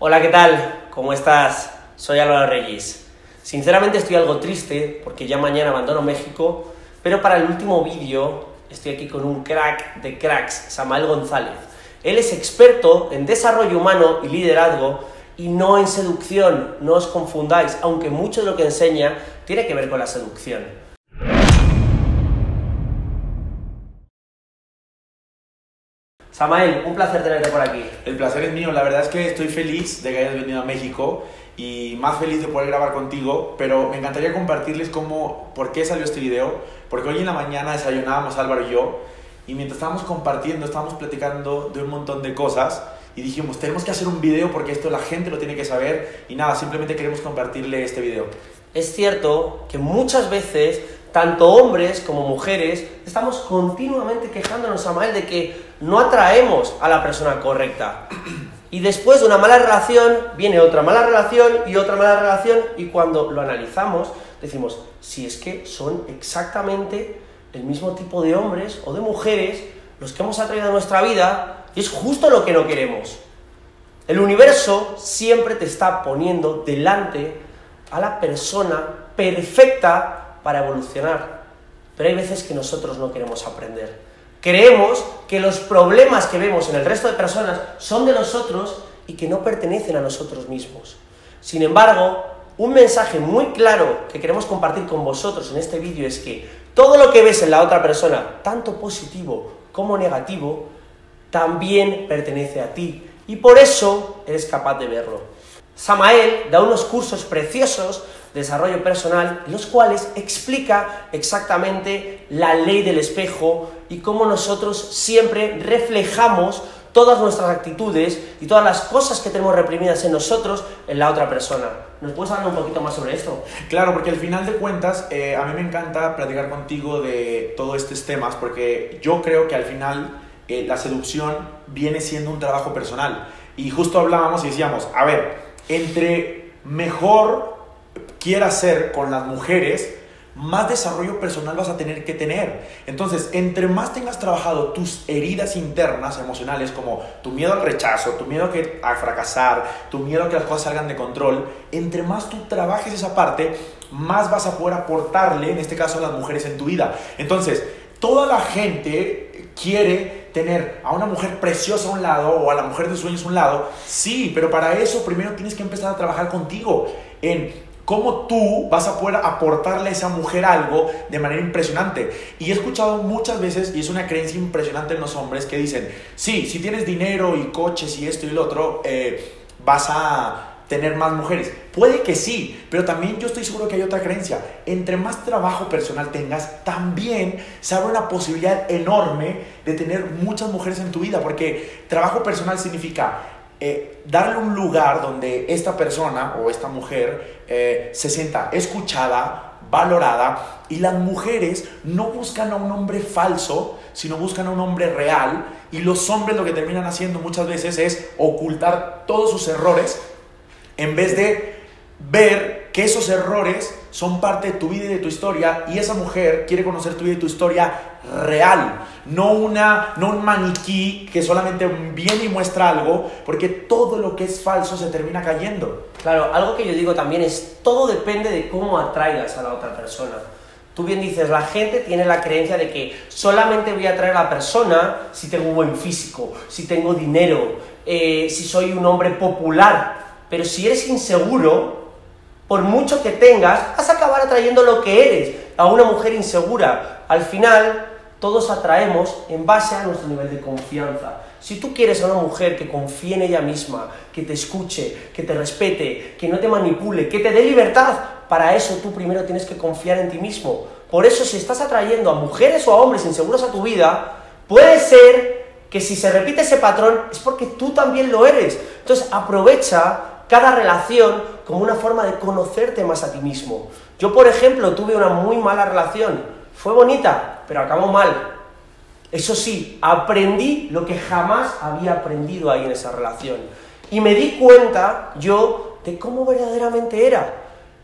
Hola, ¿qué tal? ¿Cómo estás? Soy Álvaro Reyes. Sinceramente estoy algo triste porque ya mañana abandono México, pero para el último vídeo estoy aquí con un crack de cracks, Samuel González. Él es experto en desarrollo humano y liderazgo y no en seducción, no os confundáis, aunque mucho de lo que enseña tiene que ver con la seducción. Samuel, un placer tenerte por aquí. El placer es mío, la verdad es que estoy feliz de que hayas venido a México y más feliz de poder grabar contigo, pero me encantaría compartirles por qué salió este video, porque hoy en la mañana desayunábamos Álvaro y yo y mientras estábamos compartiendo, estábamos platicando de un montón de cosas y dijimos, tenemos que hacer un video porque esto la gente lo tiene que saber y nada, simplemente queremos compartirle este video. Es cierto que muchas veces tanto hombres como mujeres estamos continuamente quejándonos, Samuel, de que no atraemos a la persona correcta. Y después de una mala relación viene otra mala relación y otra mala relación, y cuando lo analizamos decimos, si es que son exactamente el mismo tipo de hombres o de mujeres los que hemos atraído a nuestra vida, y es justo lo que no queremos. El universo siempre te está poniendo delante a la persona perfecta para evolucionar, pero hay veces que nosotros no queremos aprender. Creemos que los problemas que vemos en el resto de personas son de los otros y que no pertenecen a nosotros mismos. Sin embargo, un mensaje muy claro que queremos compartir con vosotros en este vídeo es que todo lo que ves en la otra persona, tanto positivo como negativo, también pertenece a ti y por eso eres capaz de verlo. Samuel da unos cursos preciosos de desarrollo personal, en los cuales explica exactamente la ley del espejo y cómo nosotros siempre reflejamos todas nuestras actitudes y todas las cosas que tenemos reprimidas en nosotros en la otra persona. ¿Nos puedes hablar un poquito más sobre esto? Claro, porque al final de cuentas a mí me encanta platicar contigo de todos estos temas, porque yo creo que al final la seducción viene siendo un trabajo personal. Y justo hablábamos y decíamos, a ver, entre mejor quieras ser con las mujeres, más desarrollo personal vas a tener que tener. Entonces, entre más tengas trabajado tus heridas internas emocionales, como tu miedo al rechazo, tu miedo a fracasar, tu miedo a que las cosas salgan de control, entre más tú trabajes esa parte, más vas a poder aportarle, en este caso a las mujeres en tu vida. Entonces, toda la gente quiere tener a una mujer preciosa a un lado o a la mujer de sueños a un lado, sí, pero para eso primero tienes que empezar a trabajar contigo en cómo tú vas a poder aportarle a esa mujer algo de manera impresionante. Y he escuchado muchas veces, y es una creencia impresionante en los hombres, que dicen, sí, si tienes dinero y coches y esto y lo otro, vas a tener más mujeres. Puede que sí, pero también yo estoy seguro que hay otra creencia. Entre más trabajo personal tengas, también se abre una posibilidad enorme de tener muchas mujeres en tu vida, porque trabajo personal significa darle un lugar donde esta persona o esta mujer se sienta escuchada, valorada, y las mujeres no buscan a un hombre falso, sino buscan a un hombre real, y los hombres lo que terminan haciendo muchas veces es ocultar todos sus errores en vez de ver que esos errores son parte de tu vida y de tu historia, y esa mujer quiere conocer tu vida y tu historia real, no un maniquí que solamente viene y muestra algo, porque todo lo que es falso se termina cayendo. Claro, algo que yo digo también es, todo depende de cómo atraigas a la otra persona. Tú bien dices, la gente tiene la creencia de que solamente voy a atraer a la persona si tengo un buen físico, si tengo dinero, si soy un hombre popular. Pero si eres inseguro, por mucho que tengas, vas a acabar atrayendo lo que eres, a una mujer insegura. Al final, todos atraemos en base a nuestro nivel de confianza. Si tú quieres a una mujer que confíe en ella misma, que te escuche, que te respete, que no te manipule, que te dé libertad, para eso tú primero tienes que confiar en ti mismo. Por eso, si estás atrayendo a mujeres o a hombres inseguros a tu vida, puede ser que si se repite ese patrón es porque tú también lo eres. Entonces, aprovecha cada relación como una forma de conocerte más a ti mismo. Yo, por ejemplo, tuve una muy mala relación. Fue bonita, pero acabó mal. Eso sí, aprendí lo que jamás había aprendido ahí en esa relación. Y me di cuenta yo de cómo verdaderamente era.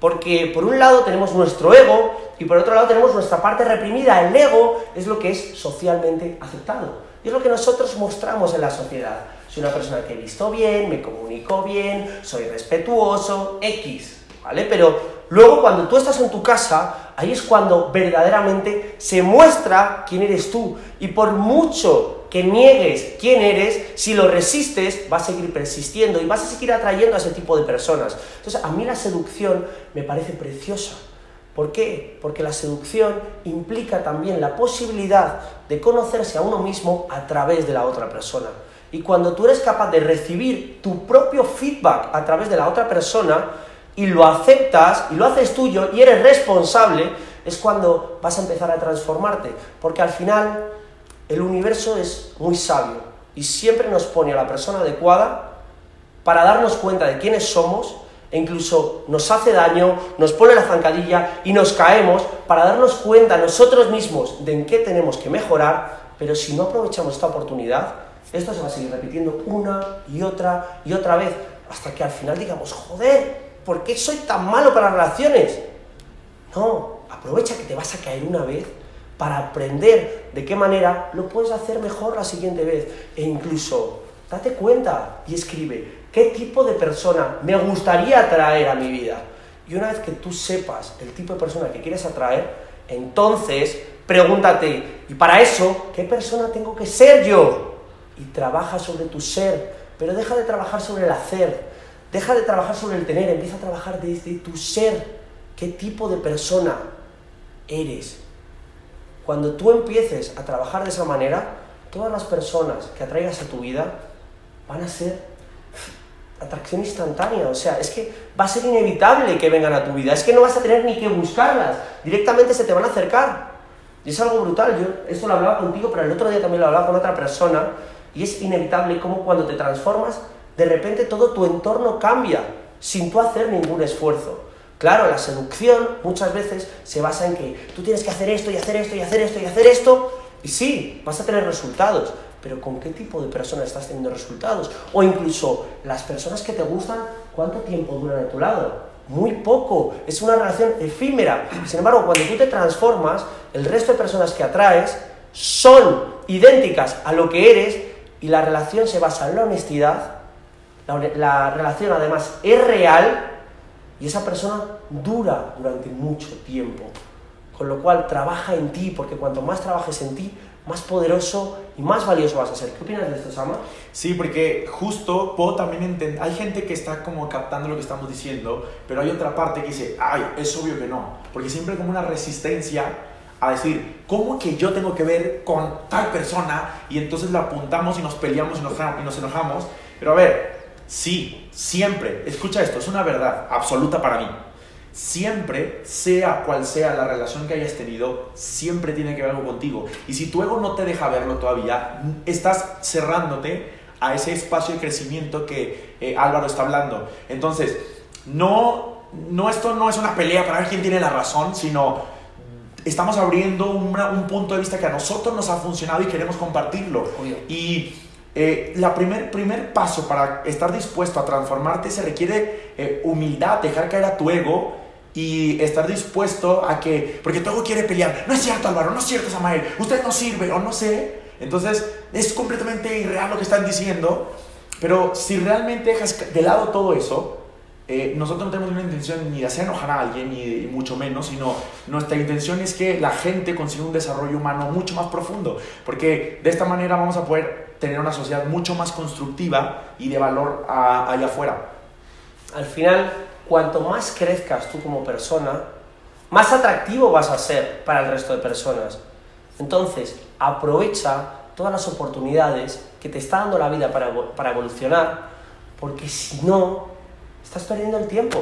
Porque por un lado tenemos nuestro ego y por otro lado tenemos nuestra parte reprimida. El ego es lo que es socialmente aceptado. Y es lo que nosotros mostramos en la sociedad. Soy una persona que he visto bien, me comunico bien, soy respetuoso, X, ¿vale? Pero luego cuando tú estás en tu casa, ahí es cuando verdaderamente se muestra quién eres tú. Y por mucho que niegues quién eres, si lo resistes, vas a seguir persistiendo y vas a seguir atrayendo a ese tipo de personas. Entonces, a mí la seducción me parece preciosa. ¿Por qué? Porque la seducción implica también la posibilidad de conocerse a uno mismo a través de la otra persona. Y cuando tú eres capaz de recibir tu propio feedback a través de la otra persona y lo aceptas y lo haces tuyo y eres responsable, es cuando vas a empezar a transformarte. Porque al final el universo es muy sabio y siempre nos pone a la persona adecuada para darnos cuenta de quiénes somos. E incluso nos hace daño, nos pone la zancadilla y nos caemos para darnos cuenta nosotros mismos de en qué tenemos que mejorar, pero si no aprovechamos esta oportunidad, esto se va a seguir repitiendo una y otra vez, hasta que al final digamos, joder, ¿por qué soy tan malo para relaciones? No, aprovecha que te vas a caer una vez para aprender de qué manera lo puedes hacer mejor la siguiente vez, e incluso date cuenta y escribe, ¿qué tipo de persona me gustaría atraer a mi vida? Y una vez que tú sepas el tipo de persona que quieres atraer, entonces pregúntate, ¿y para eso qué persona tengo que ser yo? Y trabaja sobre tu ser, pero deja de trabajar sobre el hacer, deja de trabajar sobre el tener, empieza a trabajar desde tu ser. ¿Qué tipo de persona eres? Cuando tú empieces a trabajar de esa manera, todas las personas que atraigas a tu vida van a ser atracción instantánea, o sea, es que va a ser inevitable que vengan a tu vida, es que no vas a tener ni que buscarlas, directamente se te van a acercar, y es algo brutal. Yo esto lo hablaba contigo, pero el otro día también lo hablaba con otra persona, y es inevitable como cuando te transformas, de repente todo tu entorno cambia, sin tú hacer ningún esfuerzo. Claro, la seducción muchas veces se basa en que tú tienes que hacer esto, y hacer esto, y hacer esto, y hacer esto, y sí, vas a tener resultados, pero ¿con qué tipo de personas estás teniendo resultados? O incluso, las personas que te gustan, ¿cuánto tiempo duran a tu lado? Muy poco, es una relación efímera. Sin embargo, cuando tú te transformas, el resto de personas que atraes son idénticas a lo que eres y la relación se basa en la honestidad, la relación además es real y esa persona dura durante mucho tiempo. Con lo cual, trabaja en ti, porque cuanto más trabajes en ti, más poderoso y más valioso vas a ser. ¿Qué opinas de esto, Sama? Sí, porque justo puedo también entender. Hay gente que está como captando lo que estamos diciendo, pero hay otra parte que dice, ay, es obvio que no. Porque siempre hay como una resistencia a decir, ¿cómo que yo tengo que ver con tal persona? Y entonces la apuntamos y nos peleamos y nos enojamos. Pero a ver, sí, siempre, escucha esto, es una verdad absoluta para mí. Siempre, sea cual sea la relación que hayas tenido, siempre tiene que ver algo contigo. Y si tu ego no te deja verlo todavía, estás cerrándote a ese espacio de crecimiento que Álvaro está hablando. Entonces, no, esto no es una pelea para ver quién tiene la razón, sino estamos abriendo un punto de vista que a nosotros nos ha funcionado y queremos compartirlo. Obvio. Y primer paso para estar dispuesto a transformarte se requiere humildad, dejar caer a tu ego y estar dispuesto a que, porque tu ego quiere pelear, no es cierto Álvaro, no es cierto Samuel, usted no sirve o no sé, entonces es completamente irreal lo que están diciendo, pero si realmente dejas de lado todo eso, nosotros no tenemos una intención ni de hacer enojar a alguien, ni mucho menos, sino nuestra intención es que la gente consiga un desarrollo humano mucho más profundo, porque de esta manera vamos a poder tener una sociedad mucho más constructiva y de valor allá afuera. Al final, cuanto más crezcas tú como persona, más atractivo vas a ser para el resto de personas. Entonces, aprovecha todas las oportunidades que te está dando la vida para evolucionar, porque si no, estás perdiendo el tiempo.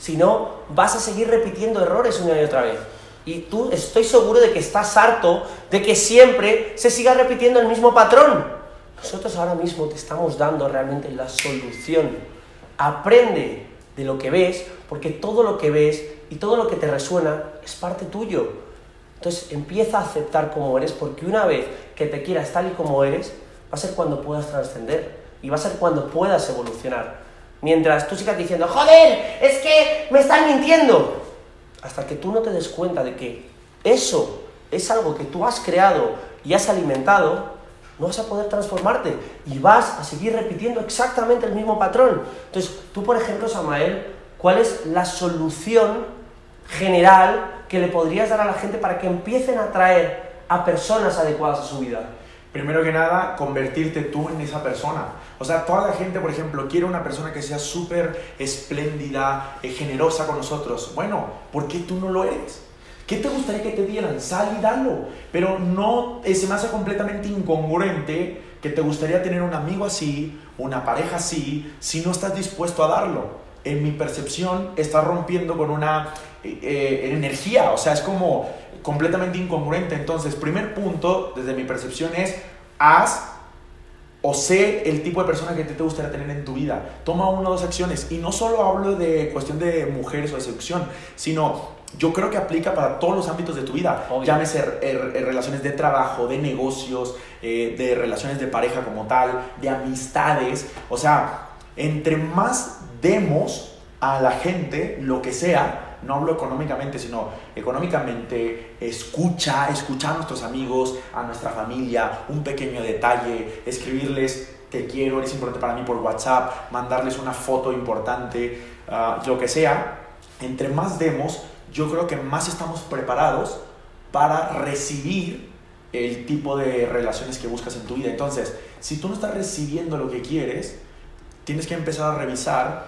Si no, vas a seguir repitiendo errores una y otra vez. Y tú, estoy seguro de que estás harto de que siempre se siga repitiendo el mismo patrón. Nosotros ahora mismo te estamos dando realmente la solución. Aprende de lo que ves, porque todo lo que ves y todo lo que te resuena es parte tuyo. Entonces empieza a aceptar cómo eres, porque una vez que te quieras tal y como eres, va a ser cuando puedas trascender y va a ser cuando puedas evolucionar. Mientras tú sigas diciendo, joder, es que me están mintiendo. Hasta que tú no te des cuenta de que eso es algo que tú has creado y has alimentado, no vas a poder transformarte y vas a seguir repitiendo exactamente el mismo patrón. Entonces, tú, por ejemplo, Samuel, ¿cuál es la solución general que le podrías dar a la gente para que empiecen a atraer a personas adecuadas a su vida? Primero que nada, convertirte tú en esa persona. O sea, toda la gente, por ejemplo, quiere una persona que sea súper espléndida, generosa con nosotros. Bueno, ¿por qué tú no lo eres? ¿Qué te gustaría que te dieran? Sal y dalo. Pero no, se me hace completamente incongruente que te gustaría tener un amigo así, una pareja así, si no estás dispuesto a darlo. En mi percepción, estás rompiendo con una energía. O sea, es como completamente incongruente. Entonces, primer punto, desde mi percepción, es haz o sé el tipo de persona que te gustaría tener en tu vida. Toma una o dos acciones. Y no solo hablo de cuestión de mujeres o de seducción, sino yo creo que aplica para todos los ámbitos de tu vida. Obvio. Llámese relaciones de trabajo, de negocios, de relaciones de pareja como tal, de amistades. O sea, entre más demos a la gente lo que sea, no hablo económicamente, sino económicamente, escucha a nuestros amigos, a nuestra familia, un pequeño detalle, escribirles te quiero, eres importante para mí por WhatsApp, mandarles una foto importante, lo que sea. Entre más demos, yo creo que más estamos preparados para recibir el tipo de relaciones que buscas en tu vida. Entonces, si tú no estás recibiendo lo que quieres, tienes que empezar a revisar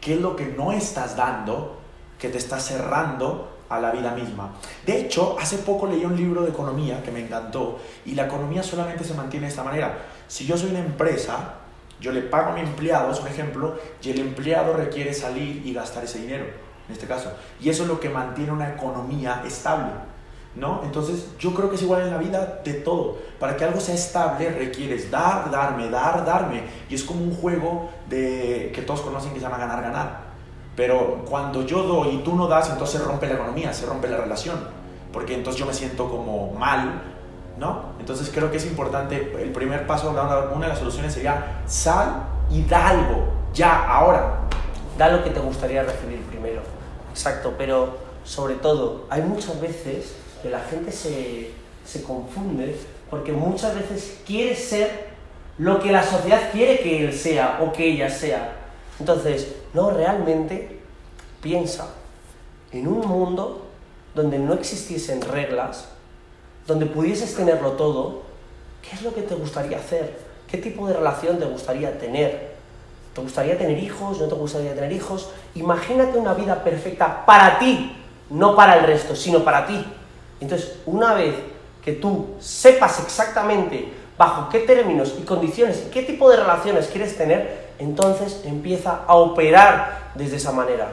qué es lo que no estás dando, que te está cerrando a la vida misma. De hecho, hace poco leí un libro de economía que me encantó, y la economía solamente se mantiene de esta manera. Si yo soy una empresa, yo le pago a mi empleado, es un ejemplo, y el empleado requiere salir y gastar ese dinero, en este caso. Y eso es lo que mantiene una economía estable, ¿no? Entonces, yo creo que es igual en la vida de todo. Para que algo sea estable, requieres darme. Y es como un juego que todos conocen que se llama ganar, ganar. Pero cuando yo doy y tú no das, entonces se rompe la economía, se rompe la relación, porque entonces yo me siento como mal, ¿no? Entonces creo que es importante, el primer paso, una de las soluciones sería sal y da algo, ya, ahora. Da lo que te gustaría recibir primero, exacto, pero sobre todo, hay muchas veces que la gente se confunde porque muchas veces quiere ser lo que la sociedad quiere que él sea o que ella sea. Entonces, no, realmente piensa en un mundo donde no existiesen reglas, donde pudieses tenerlo todo. ¿Qué es lo que te gustaría hacer? ¿Qué tipo de relación te gustaría tener? ¿Te gustaría tener hijos? ¿No te gustaría tener hijos? Imagínate una vida perfecta para ti, no para el resto, sino para ti. Entonces, una vez que tú sepas exactamente bajo qué términos y condiciones y qué tipo de relaciones quieres tener, entonces empieza a operar desde esa manera.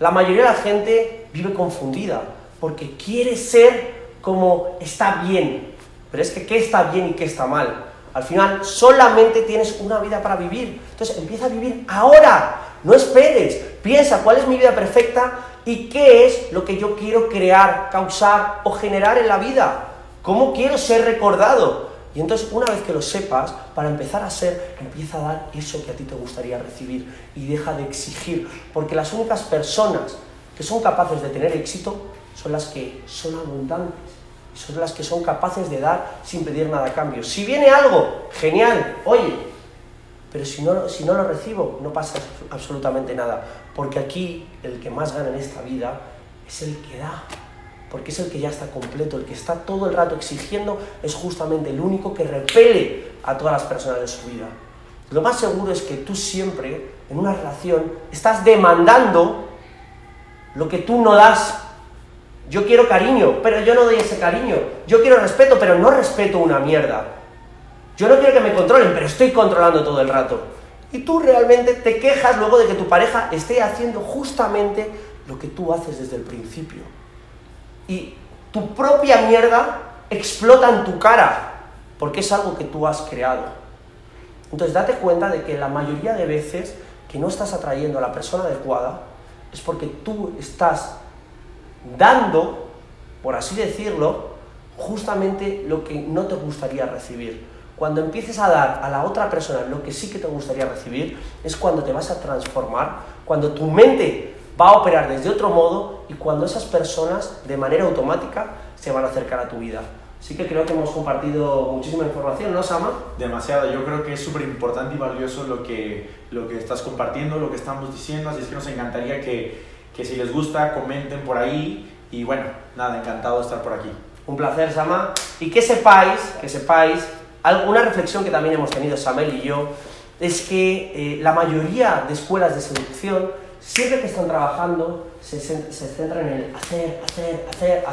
La mayoría de la gente vive confundida porque quiere ser como está bien, pero es que qué está bien y qué está mal. Al final solamente tienes una vida para vivir, entonces empieza a vivir ahora, no esperes, piensa cuál es mi vida perfecta y qué es lo que yo quiero crear, causar o generar en la vida, cómo quiero ser recordado. Y entonces, una vez que lo sepas, para empezar a ser, empieza a dar eso que a ti te gustaría recibir y deja de exigir, porque las únicas personas que son capaces de tener éxito son las que son abundantes, y son las que son capaces de dar sin pedir nada a cambio. Si viene algo, genial, oye, pero si no lo recibo, no pasa absolutamente nada, porque aquí el que más gana en esta vida es el que da. Porque es el que ya está completo, el que está todo el rato exigiendo, es justamente el único que repele a todas las personas de su vida. Lo más seguro es que tú siempre, en una relación, estás demandando lo que tú no das. Yo quiero cariño, pero yo no doy ese cariño. Yo quiero respeto, pero no respeto una mierda. Yo no quiero que me controlen, pero estoy controlando todo el rato. Y tú realmente te quejas luego de que tu pareja esté haciendo justamente lo que tú haces desde el principio. Y tu propia mierda explota en tu cara, porque es algo que tú has creado. Entonces date cuenta de que la mayoría de veces que no estás atrayendo a la persona adecuada es porque tú estás dando, por así decirlo, justamente lo que no te gustaría recibir. Cuando empieces a dar a la otra persona lo que sí que te gustaría recibir, es cuando te vas a transformar, cuando tu mente va a operar desde otro modo y cuando esas personas de manera automática se van a acercar a tu vida. Así que creo que hemos compartido muchísima información, ¿no, Sama? Demasiado, yo creo que es súper importante y valioso lo que estás compartiendo, lo que estamos diciendo, así es que nos encantaría que si les gusta comenten por ahí y bueno, nada, encantado de estar por aquí. Un placer, Sama, y que sepáis, una reflexión que también hemos tenido Samuel y yo, es que la mayoría de escuelas de seducción, siempre que están trabajando, se centran en el hacer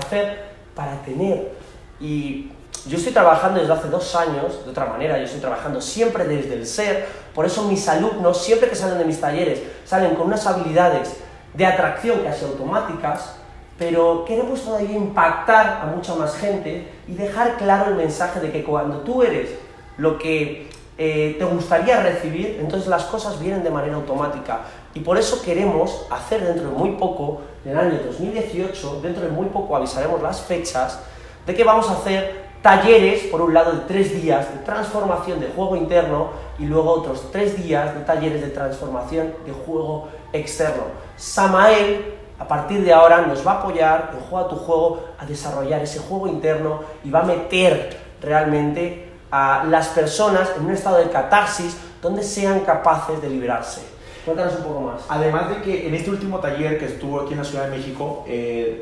para tener. Y yo estoy trabajando desde hace 2 años, de otra manera, yo estoy trabajando siempre desde el ser, por eso mis alumnos, siempre que salen de mis talleres, salen con unas habilidades de atracción casi automáticas, pero queremos todavía impactar a mucha más gente y dejar claro el mensaje de que cuando tú eres lo que te gustaría recibir, entonces las cosas vienen de manera automática. Y por eso queremos hacer dentro de muy poco, en el año 2018, dentro de muy poco avisaremos las fechas, de que vamos a hacer talleres, por un lado de 3 días de transformación de juego interno y luego otros 3 días de talleres de transformación de juego externo. Samael, a partir de ahora, nos va a apoyar en Juega Tu Juego a desarrollar ese juego interno y va a meter realmente a las personas en un estado de catarsis donde sean capaces de liberarse. Cuéntanos un poco más. Además de que en este último taller que estuvo aquí en la Ciudad de México,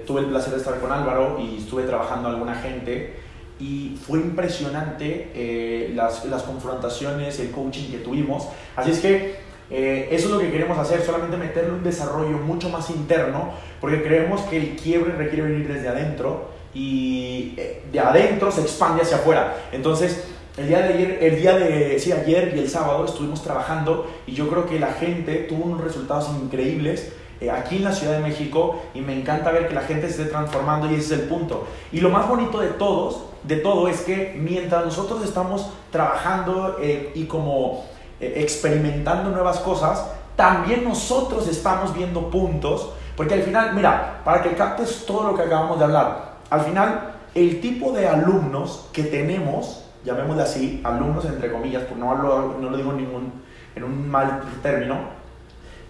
tuve el placer de estar con Álvaro y estuve trabajando a alguna gente y fue impresionante las confrontaciones, el coaching que tuvimos. Así es que eso es lo que queremos hacer, solamente meterle un desarrollo mucho más interno, porque creemos que el quiebre requiere venir desde adentro y de adentro se expande hacia afuera. Entonces, ayer y el sábado estuvimos trabajando y yo creo que la gente tuvo unos resultados increíbles aquí en la Ciudad de México y me encanta ver que la gente se esté transformando y ese es el punto. Y lo más bonito de todo es que mientras nosotros estamos trabajando y como experimentando nuevas cosas, también nosotros estamos viendo puntos, porque al final, mira, para que captes todo lo que acabamos de hablar, al final el tipo de alumnos que tenemos, llamémosle así, alumnos entre comillas, porque no lo digo en un mal término,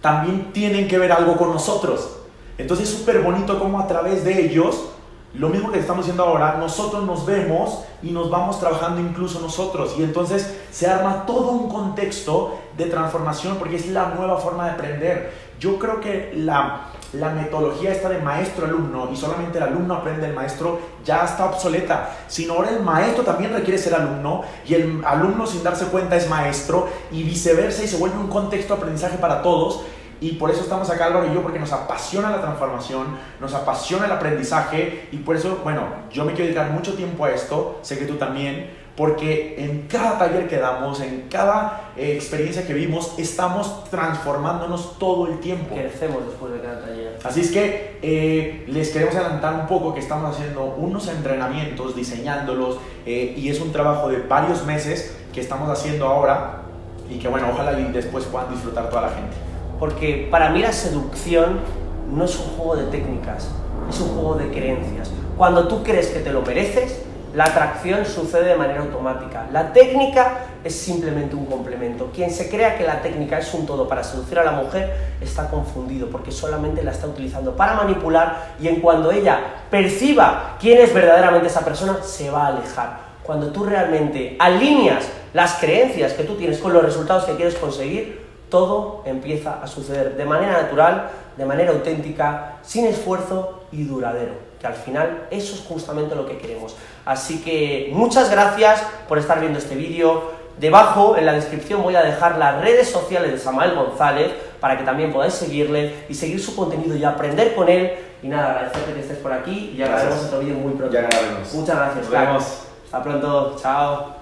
también tienen que ver algo con nosotros. Entonces es súper bonito como a través de ellos, lo mismo que estamos haciendo ahora, nosotros nos vemos y nos vamos trabajando incluso nosotros. Y entonces se arma todo un contexto de transformación porque es la nueva forma de aprender. Yo creo que la metodología esta de maestro-alumno y solamente el alumno aprende del maestro ya está obsoleta, sino ahora el maestro también requiere ser alumno y el alumno sin darse cuenta es maestro y viceversa y se vuelve un contexto de aprendizaje para todos y por eso estamos acá Álvaro y yo porque nos apasiona la transformación, nos apasiona el aprendizaje y por eso, bueno, yo me quiero dedicar mucho tiempo a esto, sé que tú también, porque en cada taller que damos, en cada experiencia que vivimos, estamos transformándonos todo el tiempo. Crecemos después de cada taller. Así es que les queremos adelantar un poco que estamos haciendo unos entrenamientos, diseñándolos, y es un trabajo de varios meses que estamos haciendo ahora y que bueno, ojalá y después puedan disfrutar toda la gente. Porque para mí la seducción no es un juego de técnicas, es un juego de creencias. Cuando tú crees que te lo mereces, la atracción sucede de manera automática. La técnica es simplemente un complemento. Quien se crea que la técnica es un todo para seducir a la mujer está confundido porque solamente la está utilizando para manipular y en cuando ella perciba quién es verdaderamente esa persona, se va a alejar. Cuando tú realmente alineas las creencias que tú tienes con los resultados que quieres conseguir, todo empieza a suceder de manera natural, de manera auténtica, sin esfuerzo y duradero. Que al final eso es justamente lo que queremos. Así que muchas gracias por estar viendo este vídeo. Debajo en la descripción voy a dejar las redes sociales de Samuel González para que también podáis seguirle y seguir su contenido y aprender con él. Y nada, agradecerte que estés por aquí y ya grabaremos otro vídeo muy pronto. Ya grabemos. Muchas gracias. Nos vemos. Hasta pronto. Chao.